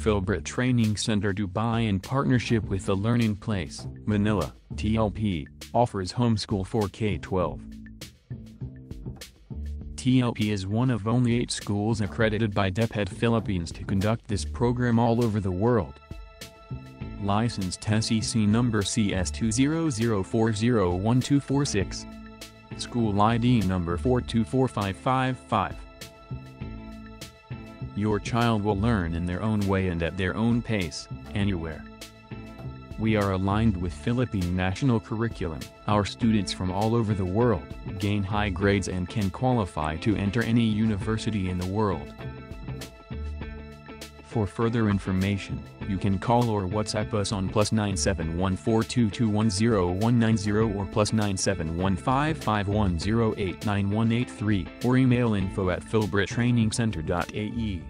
FilBrit Training Center Dubai in partnership with The Learning Place, Manila, TLP, offers homeschool for K-12. TLP is one of only 8 schools accredited by DepEd Philippines to conduct this program all over the world. Licensed SEC number CS2004012446. School ID number 424555. Your child will learn in their own way and at their own pace, anywhere. We are aligned with Philippine national curriculum. Our students from all over the world gain high grades and can qualify to enter any university in the world. For further information, you can call or WhatsApp us on +97142210190 or +9715510898183 or email info@filbrittrainingcenter.ae.